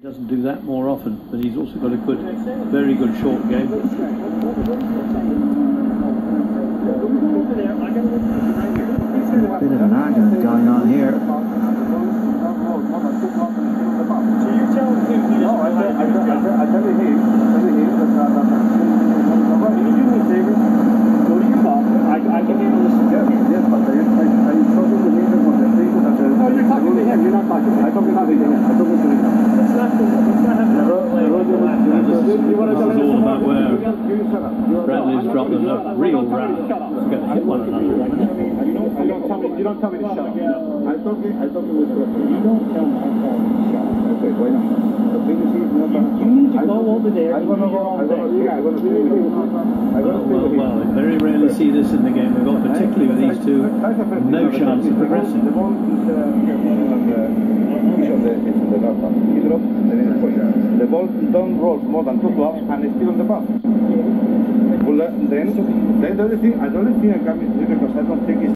He doesn't do that more often, but he's also got a good, very good short game. Bit of an argument going on here. Bradley's dropped them a real round. We're going to hit one another. You don't tell me to shut up. I thought it was good. You don't tell me to shut up. Okay, why not? You need to go over there. I want to go over there. Well, I very rarely see this in the game we've got, particularly with these two. No chance of progressing. The ball is the ball don't roll more than 2 blocks and it's still on the path. Then I don't think I can, because I don't think it's